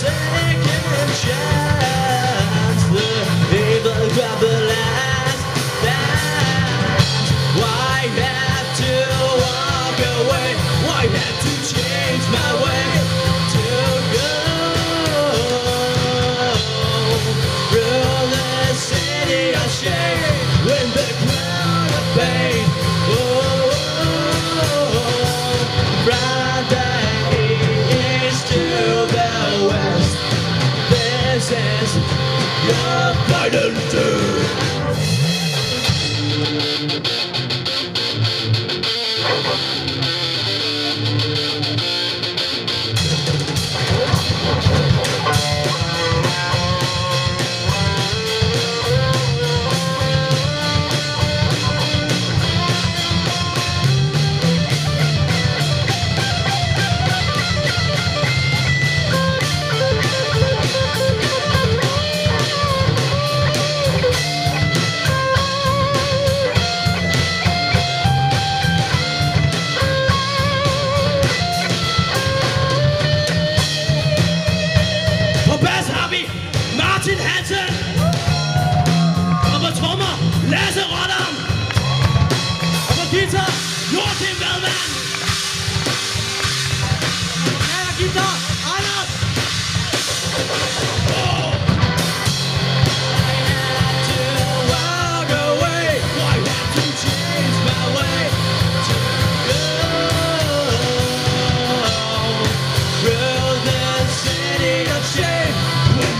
Shame when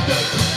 the